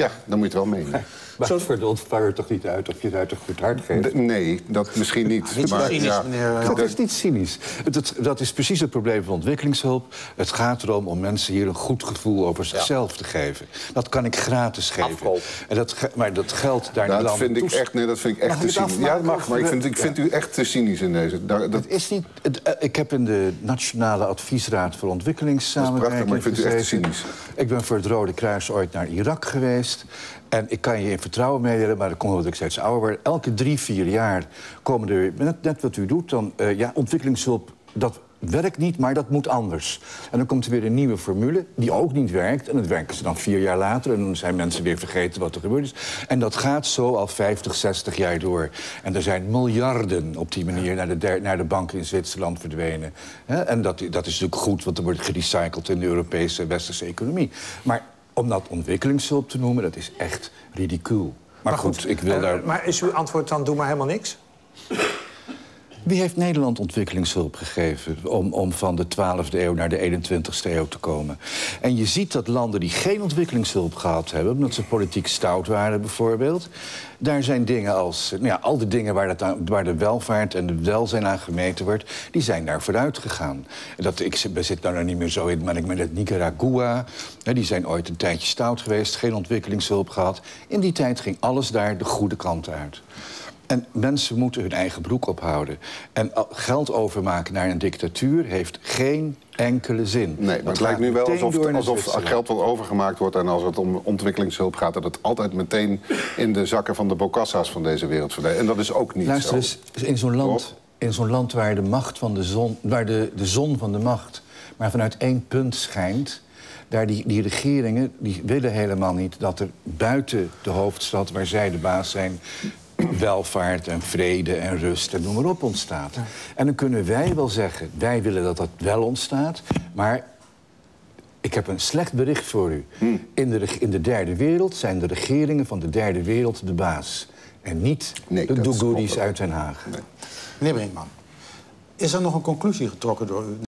Ja, dan moet je het wel menen. Maar zo voor de ontvanger toch niet uit of je het uit een goed hart geeft? Nee, dat misschien niet. Dat is niet cynisch. Dat is precies het probleem van ontwikkelingshulp. Het gaat erom om mensen hier een goed gevoel over zichzelf te geven. Dat kan ik gratis geven. Afkoop. En dat geldt daar niet lang toe. Dat vind ik echt te cynisch. Ja, dat mag, maar ik vind u echt te cynisch in deze. Dat is niet... Ik heb in de Nationale Adviesraad voor Ontwikkelingssamenwerking gezeten. Dat is prachtig, maar ik vind u echt te cynisch. Ik ben voor het Rode Kruis ooit naar Irak geweest. En ik kan je in vertrouwen meedelen, maar dan komt ik steeds ouder word. Elke 3, 4 jaar komen er, net wat u doet, dan ontwikkelingshulp, dat werkt niet, maar dat moet anders. En dan komt er weer een nieuwe formule, die ook niet werkt. En dat werken ze dan 4 jaar later. En dan zijn mensen weer vergeten wat er gebeurd is. En dat gaat zo al 50, 60 jaar door. En er zijn miljarden op die manier naar de banken in Zwitserland verdwenen. En dat is natuurlijk goed, want er wordt gerecycled in de Europese en westerse economie. Maar om dat ontwikkelingshulp te noemen, dat is echt ridicuul. Maar goed, ik wil daar... Maar is uw antwoord dan, doe maar helemaal niks? Wie heeft Nederland ontwikkelingshulp gegeven om van de 12e eeuw naar de 21e eeuw te komen? En je ziet dat landen die geen ontwikkelingshulp gehad hebben, omdat ze politiek stout waren bijvoorbeeld, daar zijn dingen als, al die dingen waar de welvaart en de welzijn aan gemeten wordt, die zijn daar vooruit gegaan. Ik zit daar nou niet meer zo in, maar ik ben het Nicaragua. Die zijn ooit een tijdje stout geweest, geen ontwikkelingshulp gehad. In die tijd ging alles daar de goede kant uit. En mensen moeten hun eigen broek ophouden. En geld overmaken naar een dictatuur heeft geen enkele zin. Nee, maar het lijkt nu wel alsof geld wel overgemaakt wordt. En als het om ontwikkelingshulp gaat, dat het altijd meteen in de zakken van de Bokassa's van deze wereld verdwijnt. En dat is ook niet zo. Luister eens, in zo'n land waar de macht van de zon, waar de zon van de macht maar vanuit één punt schijnt. Daar die regeringen die willen helemaal niet dat er buiten de hoofdstad, waar zij de baas zijn, welvaart en vrede en rust en noem maar op ontstaat. En dan kunnen wij wel zeggen, wij willen dat dat wel ontstaat, maar ik heb een slecht bericht voor u. In de derde wereld zijn de regeringen van de derde wereld de baas. En niet de do-goodies uit Den Haag. Nee. Meneer Brinkman, is er nog een conclusie getrokken door u?